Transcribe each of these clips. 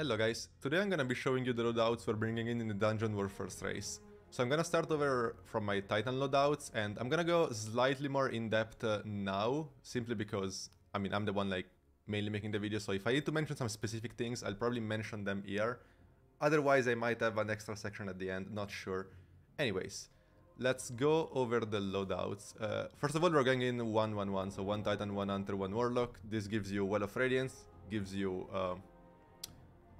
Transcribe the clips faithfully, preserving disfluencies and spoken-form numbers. Hello guys, today I'm gonna be showing you the loadouts we're bringing in in the Dungeon World First race. So I'm gonna start over from my Titan loadouts, and I'm gonna go slightly more in depth uh, now, simply because, I mean, I'm the one like mainly making the video, so if I need to mention some specific things, I'll probably mention them here. Otherwise I might have an extra section at the end, not sure. Anyways, let's go over the loadouts. Uh, first of all, we're going in one one one, so one Titan, one Hunter, one Warlock. This gives you Well of Radiance, gives you... Uh,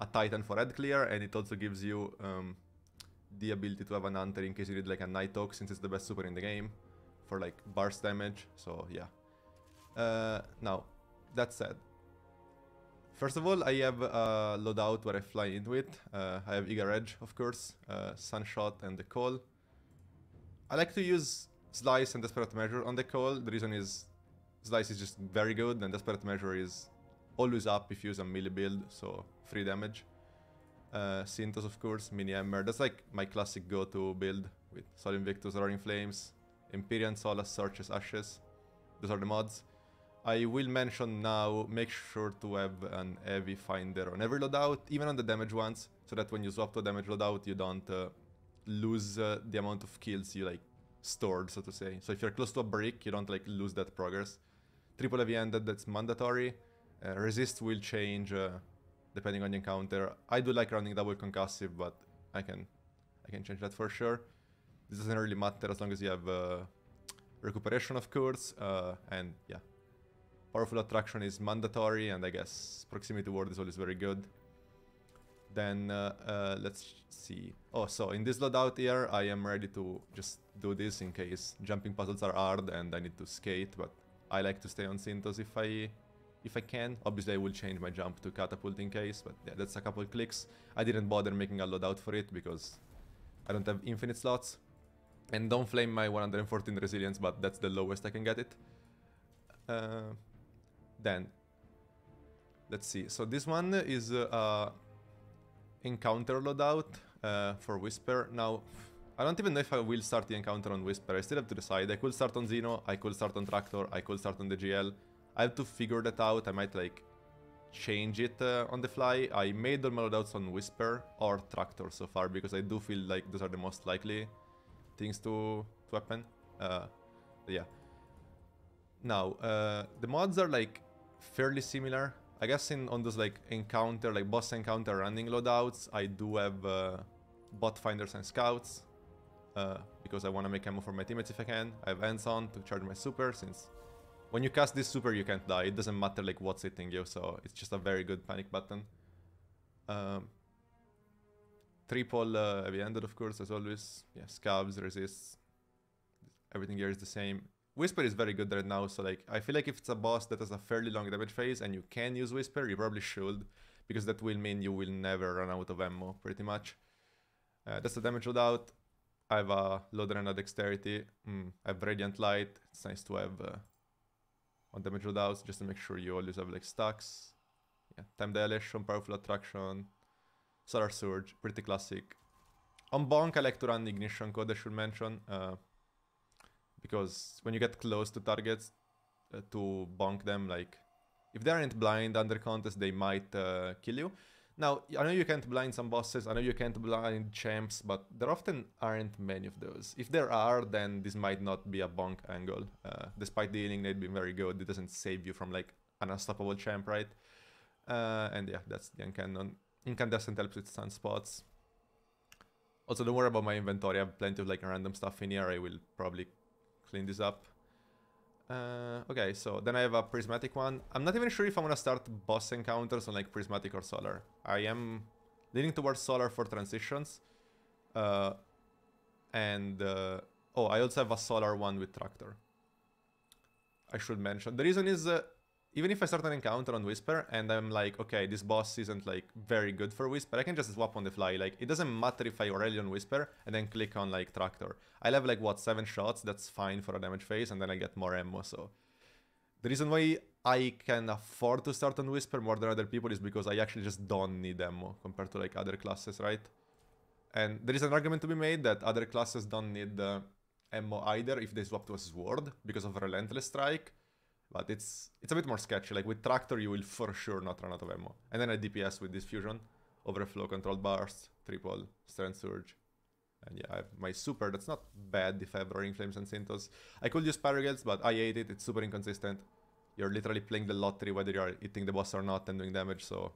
a Titan for head clear, and it also gives you um, the ability to have an Hunter in case you need like a Nighthawk, since it's the best super in the game for like burst damage, so yeah. Uh, now, that said, first of all I have a loadout where I fly into it. Uh, I have Eager Edge, of course, uh, Sunshot and the Call. I like to use Slice and Desperate Measure on the Call. The reason is Slice is just very good and Desperate Measure is always up if you use a melee build, so free damage. Uh, Synthos, of course, Mini Hammer, that's like my classic go-to build with Sol Invictus, Roaring Flames, Empyrean, Solace, Searches, Ashes. Those are the mods. I will mention now, make sure to have an Heavy Finder on every loadout, even on the damage ones, so that when you swap to a damage loadout you don't uh, lose uh, the amount of kills you like stored, so to say. So if you're close to a brick, you don't like lose that progress. Triple Heavy Ended, that's mandatory. Uh, resist will change uh, depending on the encounter. I do like running double concussive, but I can I can change that for sure. This doesn't really matter as long as you have uh, recuperation, of course, uh, and yeah. Powerful Attraction is mandatory, and I guess Proximity Ward is always very good. Then uh, uh, let's see. Oh, so in this loadout here, I am ready to just do this in case jumping puzzles are hard and I need to skate, but I like to stay on Synthos if I... If I can. Obviously I will change my jump to catapult in case, but yeah, that's a couple clicks. I didn't bother making a loadout for it because I don't have infinite slots. And don't flame my one hundred fourteen resilience, but that's the lowest I can get it. Uh, then, let's see. So this one is a uh, encounter loadout uh, for Whisper. Now, I don't even know if I will start the encounter on Whisper. I still have to decide. I could start on Xeno, I could start on Tractor, I could start on the G L. I have to figure that out. I might like change it uh, on the fly. I made all my loadouts on Whisper or Tractor so far because I do feel like those are the most likely things to, to happen. Uh, yeah. Now, uh, the mods are like fairly similar. I guess in on those like encounter, like boss encounter running loadouts, I do have uh, bot finders and scouts uh, because I want to make ammo for my teammates if I can. I have hands-on to charge my super since... When you cast this super, you can't die. It doesn't matter like what's hitting you, so it's just a very good panic button. Um, triple uh, Heavy Ended, of course, as always. Yeah, scabs, resists. Everything here is the same. Whisper is very good right now, so like I feel like if it's a boss that has a fairly long damage phase and you can use Whisper, you probably should, because that will mean you will never run out of ammo, pretty much. Uh, that's the damage loadout. I have a loader and a dexterity. Mm, I have Radiant Light. It's nice to have... Uh, on damage loadouts, just to make sure you always have like stacks. Yeah, time dilation, powerful attraction, solar surge, pretty classic. On bonk, I like to run ignition code. I should mention uh, because when you get close to targets uh, to bonk them, like if they aren't blind under contest, they might uh, kill you. Now I know you can't blind some bosses. I know you can't blind champs, but there often aren't many of those. If there are, then this might not be a bonk angle. Uh, despite the healing they'd been very good, it doesn't save you from like an unstoppable champ, right? Uh, and yeah, that's the Uncannon. Incandescent helps with stun spots. Also, don't worry about my inventory. I have plenty of like random stuff in here. I will probably clean this up. Uh, okay, so then I have a Prismatic one. I'm not even sure if I want to start boss encounters on like Prismatic or Solar. I am leaning towards Solar for transitions. Uh, and... Uh, oh, I also have a Solar one with Tractor. I should mention. The reason is, uh, even if I start an encounter on Whisper and I'm like, okay, this boss isn't like very good for Whisper, I can just swap on the fly. Like, it doesn't matter if I already on Whisper and then click on like Tractor. I'll have like, what, seven shots, that's fine for a damage phase, and then I get more ammo, so... The reason why I can afford to start on Whisper more than other people is because I actually just don't need ammo compared to like other classes, right? And there is an argument to be made that other classes don't need uh, ammo either if they swap to a Sword because of Relentless Strike. But it's it's a bit more sketchy. Like with Tractor you will for sure not run out of ammo. And then I D P S with this fusion. Overflow, Controlled Burst, Triple, Strand Surge. And yeah, I have my super. That's not bad if I have Roaring Flames and Synthos. I could use Paragels, but I hate it. It's super inconsistent. You're literally playing the lottery whether you're hitting the boss or not and doing damage, so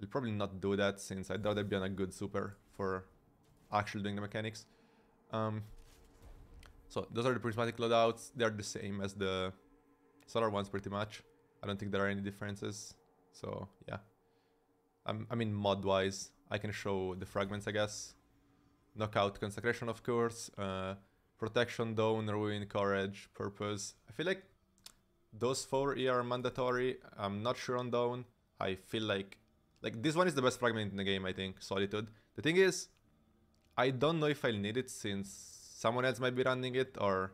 I'll probably not do that since I'd rather be on a good super for actually doing the mechanics. Um, so those are the prismatic loadouts. They're the same as the solar ones pretty much. I don't think there are any differences. So yeah, I'm, I mean mod wise, I can show the fragments, I guess. Knockout, Consecration, of course, uh, Protection, Dawn, Ruin, Courage, Purpose. I feel like those four here are mandatory. I'm not sure on Dawn. I feel like, like this one is the best fragment in the game, I think, Solitude. The thing is, I don't know if I'll need it since someone else might be running it, or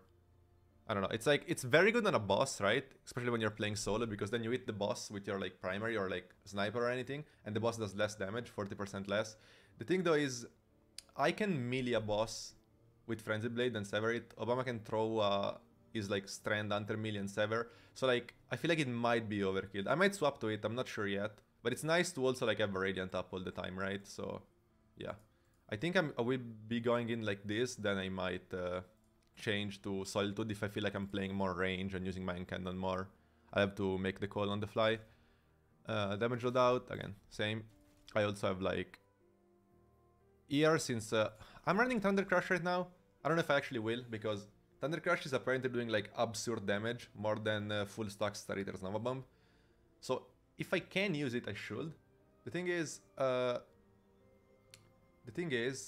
I don't know. It's like, it's very good on a boss, right? Especially when you're playing solo, because then you hit the boss with your like primary or like sniper or anything, and the boss does less damage, forty percent less. The thing though is, I can melee a boss with Frenzy Blade and sever it. Obama can throw uh, his like Strand, Hunter, melee and sever. So like, I feel like it might be overkill. I might swap to it, I'm not sure yet. But it's nice to also like have Radiant up all the time, right? So yeah. I think I'm, I will be going in like this, then I might uh, change to Solitude if I feel like I'm playing more range and using Mind Cannon more. I have to make the call on the fly. Uh, damage loadout, again, same. I also have like... Here, since uh, I'm running Thundercrash right now, I don't know if I actually will, because Thundercrash is apparently doing like absurd damage, more than uh, full stock Star Eater's Nova Bomb. So if I can use it, I should. The thing is... Uh, The thing is,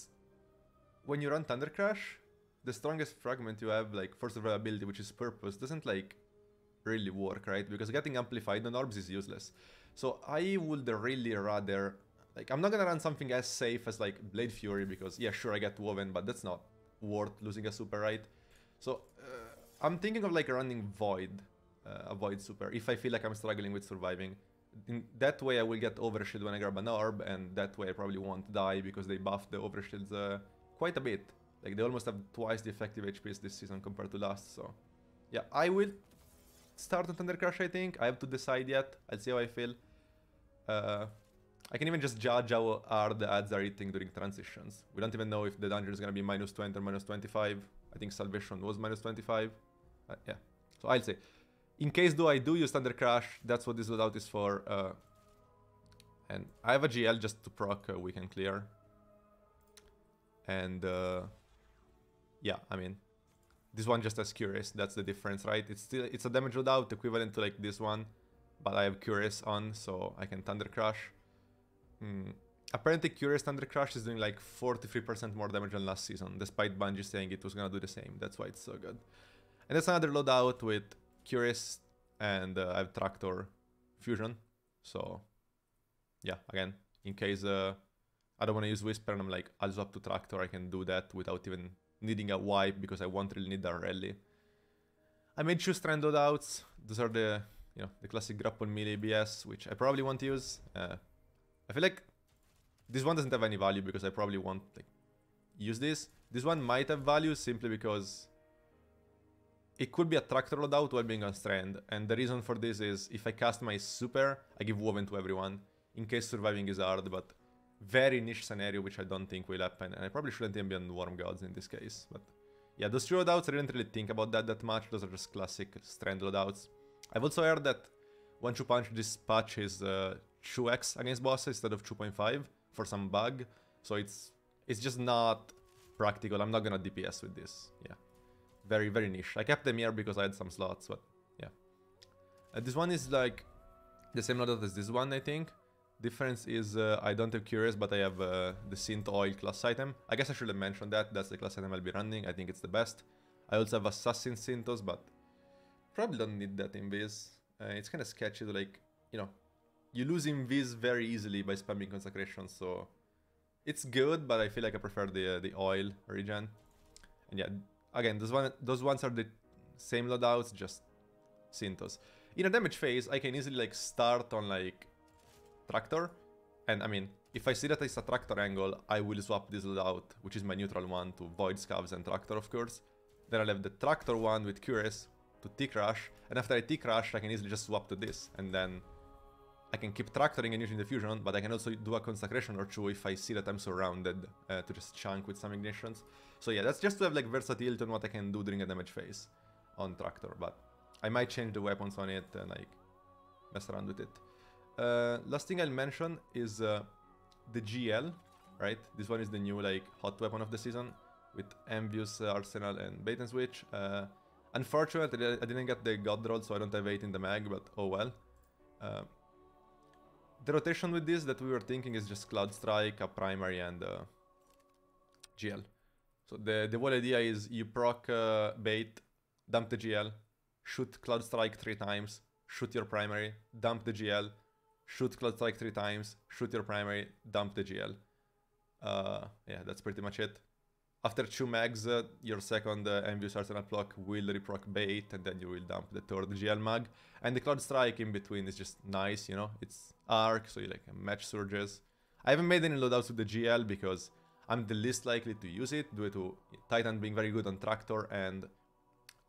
when you run Thundercrash, the strongest fragment you have, like, for survivability, which is Purpose, doesn't, like, really work, right? Because getting amplified on orbs is useless. So I would really rather, like, I'm not gonna run something as safe as, like, Blade Fury, because, yeah, sure, I get Woven, but that's not worth losing a super, right? So uh, I'm thinking of, like, running Void, uh, a Void super, if I feel like I'm struggling with surviving. In that way I will get Overshield when I grab an orb, and that way I probably won't die because they buffed the Overshields uh, quite a bit. Like, they almost have twice the effective H Ps this season compared to last, so... Yeah, I will start on Thundercrash, I think. I have to decide yet. I'll see how I feel. Uh, I can even just judge how hard the ads are hitting during transitions. We don't even know if the dungeon is gonna be minus twenty or minus twenty-five. I think Salvation was minus twenty-five. Uh, yeah, so I'll say. In case though I do use Thundercrash, that's what this loadout is for. Uh, and I have a G L just to proc uh, Weekend Clear. And uh, yeah, I mean, this one just has Curious. That's the difference, right? It's still it's a damage loadout equivalent to like this one, but I have Curious on, so I can Thundercrash. Mm. Apparently, Curious Thundercrash is doing like forty-three percent more damage than last season, despite Bungie saying it was gonna do the same. That's why it's so good. And that's another loadout with Curious, and uh, I have Tractor Fusion, so yeah, again, in case uh, I don't want to use Whisper and I'm like, I'll swap to Tractor, I can do that without even needing a wipe because I won't really need that rally. I made two Strand loadouts. Those are the, you know, the classic grapple melee B S, which I probably won't use. Uh, I feel like this one doesn't have any value because I probably won't like, use this. This one might have value simply because it could be a Tractor loadout while being on Strand, and the reason for this is if I cast my super, I give Woven to everyone, in case surviving is hard, but very niche scenario which I don't think will happen, and I probably shouldn't even be on Worm Gods in this case, but yeah, those two loadouts, I didn't really think about that that much, those are just classic Strand loadouts. I've also heard that one two punch this patch is uh, two X against bosses instead of two point five for some bug, so it's, it's just not practical. I'm not gonna D P S with this, yeah. Very, very niche. I kept them here because I had some slots, but yeah. Uh, this one is like the same loadout as this one, I think. Difference is uh, I don't have Curious, but I have uh, the Synth Oil class item. I guess I should have mentioned that. That's the class item I'll be running. I think it's the best. I also have Assassin Synthos, but probably don't need that Invis. Uh, it's kind of sketchy to like, you know, you lose Invis very easily by spamming Consecration, so it's good, but I feel like I prefer the, uh, the Oil regen. And yeah, again, those, one, those ones are the same loadouts, just Synthos. In a damage phase, I can easily like start on like Tractor, and I mean, if I see that it's a Tractor angle, I will swap this loadout, which is my neutral one, to Void, Scavs and Tractor, of course. Then I'll have the Tractor one with Curious to T-Crash, and after I T-Crash, I can easily just swap to this, and then I can keep tractoring and using the fusion, but I can also do a consecration or two if I see that I'm surrounded uh, to just chunk with some ignitions. So yeah, that's just to have like versatility on what I can do during a damage phase on Tractor, but I might change the weapons on it and like mess around with it. Uh, last thing I'll mention is uh, the G L, right? This one is the new like hot weapon of the season with Envious Arsenal and Bait and Switch. Uh, unfortunately, I didn't get the God Roll, so I don't have eight in the mag, but oh well. Uh, The rotation with this that we were thinking is just Cloud Strike, a primary, and uh, G L. So the, the whole idea is you proc uh, bait, dump the G L, shoot Cloud Strike three times, shoot your primary, dump the G L, shoot Cloud Strike three times, shoot your primary, dump the G L. Uh, yeah, that's pretty much it. After two mags, uh, your second uh, Envious Arsenal block will reproc bait, and then you will dump the third G L mag. And the Cloud Strike in between is just nice, you know, it's arc, so you like match surges. I haven't made any loadouts with the G L because I'm the least likely to use it due to Titan being very good on Tractor and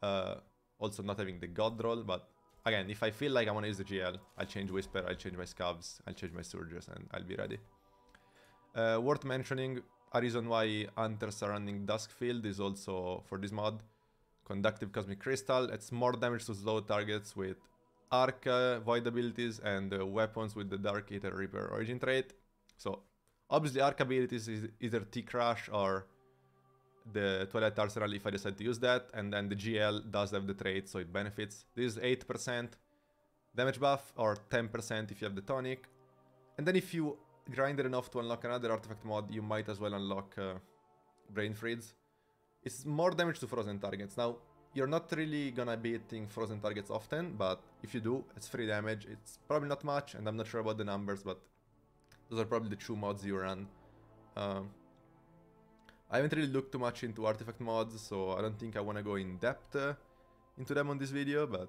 uh, also not having the God Roll, but again, if I feel like I want to use the G L, I'll change Whisper, I'll change my Scavs, I'll change my Surges, and I'll be ready. Uh, worth mentioning, a reason why Hunter surrounding Duskfield is also, for this mod, Conductive Cosmic Crystal. It's more damage to slow targets with Arc uh, Void abilities and uh, weapons with the Dark Eater Reaper origin trait. So, obviously Arc abilities is either T-Crash or the Twilight Arsenal if I decide to use that. And then the G L does have the trait, so it benefits. This is eight percent damage buff or ten percent if you have the tonic. And then if you grinded enough to unlock another artifact mod, you might as well unlock uh, Brain Freeze. It's more damage to frozen targets. Now, you're not really gonna be hitting frozen targets often, but if you do, it's free damage. It's probably not much, and I'm not sure about the numbers, but those are probably the two mods you run. Um, I haven't really looked too much into artifact mods, so I don't think I want to go in depth uh, into them on this video, but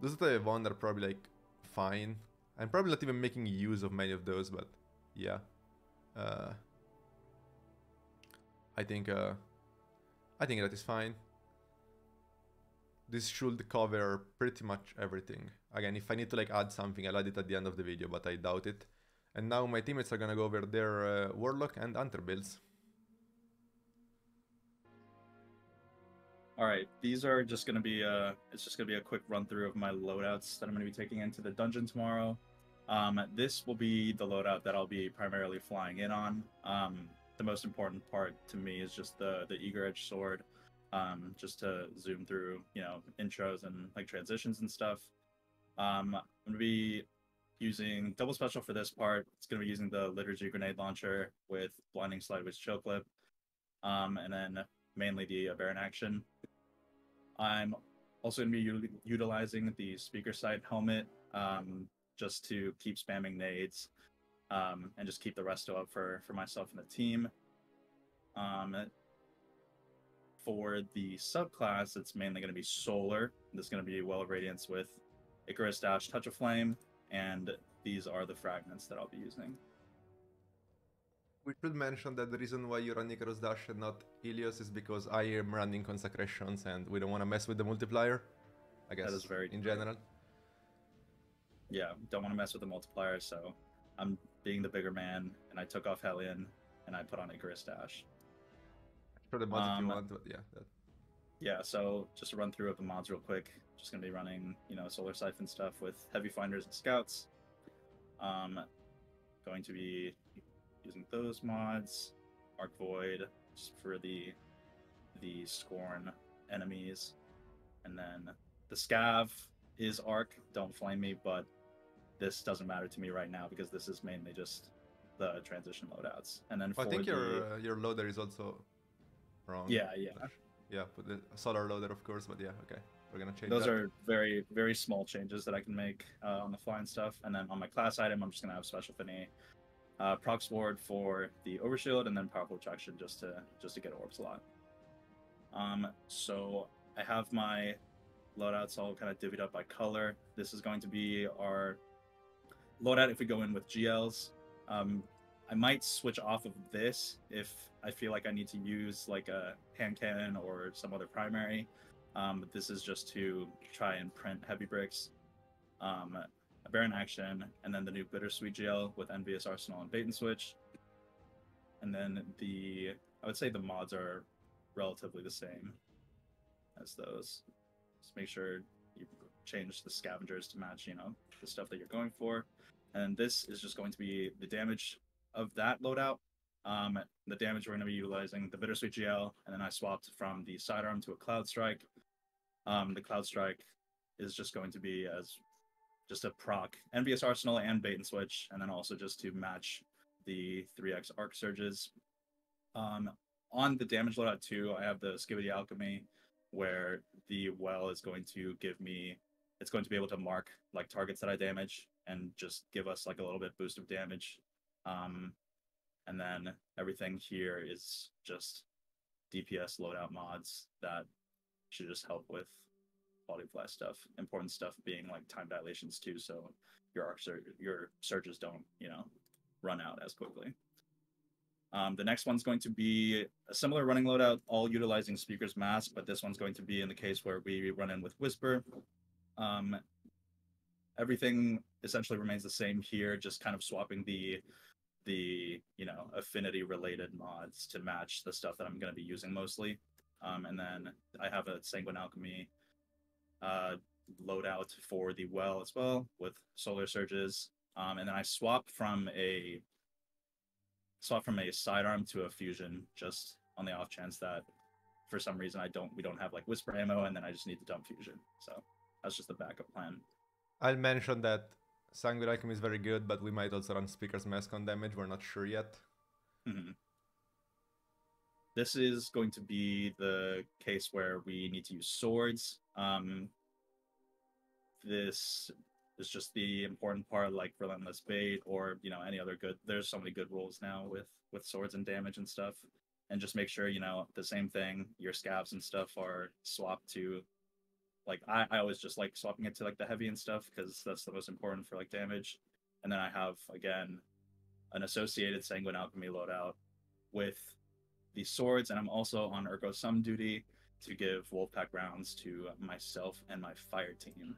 those that I want are probably like fine. I'm probably not even making use of many of those, but yeah, uh, I think uh, I think that is fine. This should cover pretty much everything. Again, if I need to like add something, I'll add it at the end of the video, but I doubt it. And now my teammates are gonna go over their uh, Warlock and Hunter builds. All right, these are just gonna be a, it's just gonna be a quick run through of my loadouts that I'm gonna be taking into the dungeon tomorrow. Um, this will be the loadout that I'll be primarily flying in on. Um, the most important part to me is just the, the Eager Edge sword, um, just to zoom through, you know, intros and like transitions and stuff. Um, I'm going to be using double special for this part. It's going to be using the Liturgy Grenade Launcher with Blinding Slide with Chill Clip, um, and then mainly the Aberrant Action. I'm also going to be utilizing the Speaker Sight Helmet, um, just to keep spamming nades, um, and just keep the resto up for, for myself and the team. Um, for the subclass, it's mainly going to be Solar. There's going to be Well of Radiance with Icarus Dash, Touch of Flame, and these are the fragments that I'll be using. We should mention that the reason why you run Icarus Dash and not Helios is because I am running Consecrations and we don't want to mess with the multiplier, I guess, that is very in general. Yeah, don't want to mess with the multiplier, so I'm being the bigger man, and I took off Hellion, and I put on Icarus Dash. For the mods um, if you want, but yeah. That... Yeah, so just a run through of the mods real quick. Just going to be running, you know, Solar Siphon stuff with Heavy Finders and Scouts. Um, going to be using those mods. Arc Void, just for the, the Scorn enemies. And then the Scav is Arc, don't flame me, but this doesn't matter to me right now because this is mainly just the transition loadouts. And then oh, for I think the... your uh, your loader is also wrong. Yeah, yeah, yeah. Put the solar loader, of course, but yeah, okay. We're gonna change. Those that. are very, very small changes that I can make uh, on the fly and stuff. And then on my class item, I'm just gonna have Special Finny, uh, Proc Sword for the Overshield, and then Powerful Attraction just to just to get orbs a lot. Um, so I have my loadouts all kind of divvied up by color. This is going to be our loadout if we go in with G Ls. Um, I might switch off of this if I feel like I need to use like a hand cannon or some other primary. Um, but this is just to try and print heavy bricks. Um, Aberrant Action, and then the new Bittersweet Jail with Envious Arsenal and Bait and Switch. And then the, I would say the mods are relatively the same as those. Just make sure you change the scavengers to match, you know, the stuff that you're going for. And this is just going to be the damage of that loadout. Um, the damage we're going to be utilizing the Bittersweet G L, and then I swapped from the sidearm to a Cloud Strike. Um, the Cloud Strike is just going to be as just a proc Envious Arsenal and Bait and Switch, and then also just to match the three X Arc Surges. Um, on the damage loadout too, I have the Skibidi Alchemy, where the well is going to give me, it's going to be able to mark like targets that I damage and just give us like a little bit boost of damage. Um, and then everything here is just D P S loadout mods that should just help with quality of life stuff. Important stuff being like time dilations too, so your arc sur your surges don't, you know, run out as quickly. Um, the next one's going to be a similar running loadout, all utilizing Speaker's Mask, but this one's going to be in the case where we run in with Whisper. Um, everything essentially remains the same here, just kind of swapping the the you know affinity related mods to match the stuff that I'm going to be using mostly. Um, and then I have a Sanguine Alchemy uh, loadout for the well as well with Solar Surges. Um, and then I swap from a swap from a sidearm to a fusion, just on the off chance that for some reason I don't we don't have like Whisper ammo, and then I just need to dump fusion. So that's just the backup plan. I'll mention that Sanguine Alchemy is very good, but we might also run Speaker's Mask on damage. We're not sure yet. Mm-hmm. This is going to be the case where we need to use swords. Um, this is just the important part, like Relentless Bait or, you know, any other good. There's so many good rules now with, with swords and damage and stuff. And just make sure, you know, the same thing, your scabs and stuff are swapped to, like, I, I always just like swapping it to, like, the heavy and stuff, because that's the most important for, like, damage. And then I have, again, an associated Sanguine Alchemy loadout with the swords, and I'm also on Urko Sum duty to give Wolfpack rounds to myself and my fire team.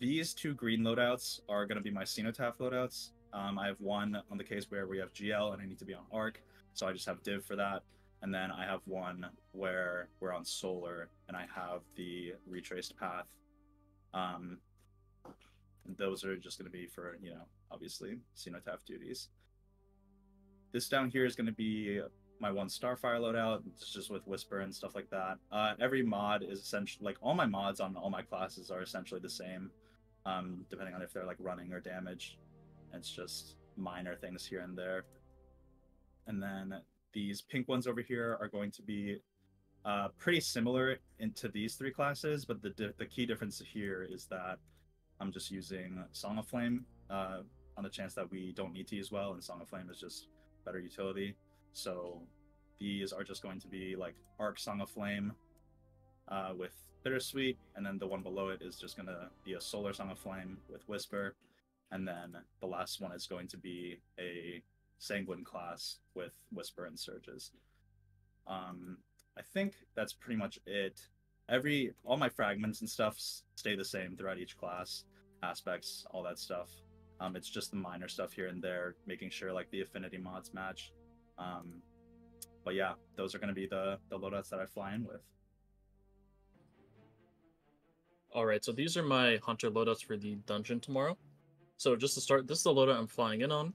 These two green loadouts are going to be my Cenotaph loadouts. Um, I have one on the case where we have G L and I need to be on Arc, so I just have Div for that. And then I have one where we're on Solar and I have the Retraced Path. Um, and those are just going to be for, you know, obviously Cenotaph duties. This down here is going to be my one Starfire loadout. It's just with Whisper and stuff like that. Uh, every mod is essentially, like all my mods on all my classes are essentially the same, um, depending on if they're like running or damage. It's just minor things here and there. And then these pink ones over here are going to be uh, pretty similar into these three classes, but the, di the key difference here is that I'm just using Song of Flame uh, on the chance that we don't need to use well, and Song of Flame is just better utility. So these are just going to be like Arc Song of Flame uh, with Bittersweet, and then the one below it is just going to be a Solar Song of Flame with Whisper, and then the last one is going to be a Sanguine class with Whisper and Surges. Um, I think that's pretty much it. Every all my fragments and stuff stay the same throughout each class, aspects, all that stuff. Um, it's just the minor stuff here and there, making sure like the affinity mods match. Um, but yeah, those are going to be the, the loadouts that I fly in with. All right, so these are my Hunter loadouts for the dungeon tomorrow. So just to start, this is the loadout I'm flying in on,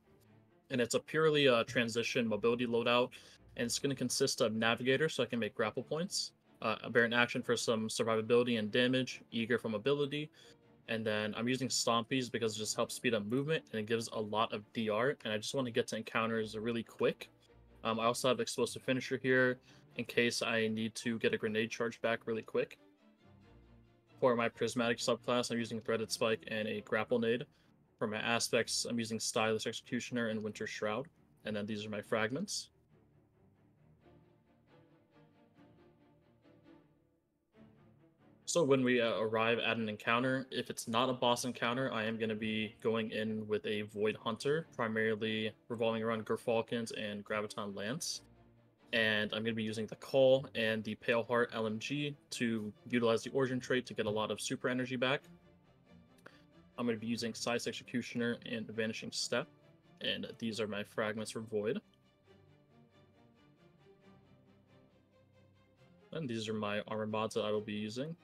and it's a purely uh, transition mobility loadout, and it's going to consist of Navigator so I can make grapple points, uh, Aberrant Action for some survivability and damage, Eager for mobility. And then I'm using Stompies because it just helps speed up movement and it gives a lot of D R. And I just want to get to encounters really quick. Um, I also have Explosive Finisher here in case I need to get a grenade charge back really quick. For my Prismatic subclass, I'm using Threaded Spike and a Grapple Nade. For my aspects, I'm using Stylus Executioner and Winter Shroud. And then these are my fragments. So when we uh, arrive at an encounter, if it's not a boss encounter, I am going to be going in with a Void Hunter, primarily revolving around Gerfalcons and Graviton Lance. And I'm going to be using the Call and the Pale Heart L M G to utilize the Origin trait to get a lot of super energy back. I'm going to be using Scythe Executioner and Vanishing Step, and these are my fragments for Void. And these are my armor mods that I will be using.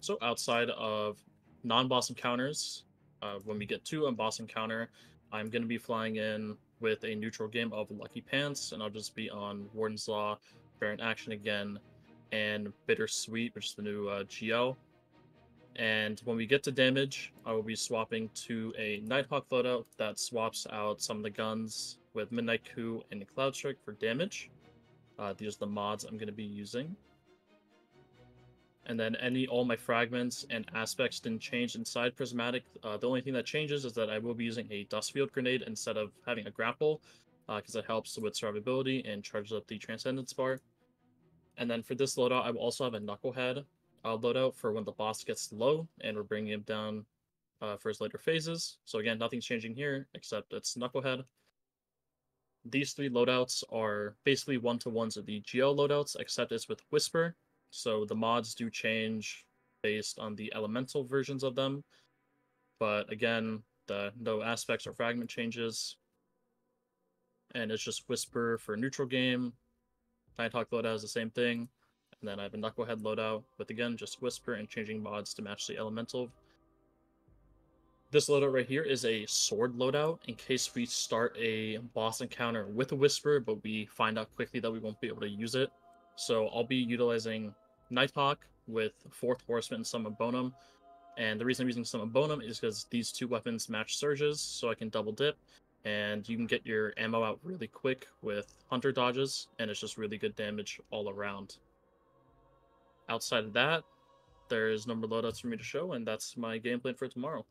So outside of non-boss encounters, uh, when we get to a boss encounter, I'm going to be flying in with a neutral game of Lucky Pants, and I'll just be on Warden's Law, Barren Action again, and Bittersweet, which is the new uh, G O. And when we get to damage, I will be swapping to a Nighthawk loadout that swaps out some of the guns with Midnight Coup and the Cloud Strike for damage. Uh, these are the mods I'm going to be using. And then any all my fragments and aspects didn't change inside Prismatic. Uh, the only thing that changes is that I will be using a Dustfield Grenade instead of having a grapple, because uh, it helps with survivability and charges up the Transcendence bar. And then for this loadout, I will also have a Knucklehead uh, loadout for when the boss gets low, and we're bringing him down uh, for his later phases. So again, nothing's changing here, except it's Knucklehead. These three loadouts are basically one-to-ones of the G L loadouts, except it's with Whisper. So the mods do change based on the elemental versions of them. But again, the no aspects or fragment changes. And it's just Whisper for neutral game. Nighthawk loadout is the same thing. And then I have a Knucklehead loadout with, again, just Whisper and changing mods to match the elemental. This loadout right here is a sword loadout in case we start a boss encounter with a Whisper, but we find out quickly that we won't be able to use it. So I'll be utilizing Nighthawk with Fourth Horseman and Summon Bonum. And the reason I'm using Summon Bonum is because these two weapons match Surges, so I can double dip. And you can get your ammo out really quick with Hunter dodges, and it's just really good damage all around. Outside of that, there's no more loadouts for me to show, and that's my game plan for tomorrow.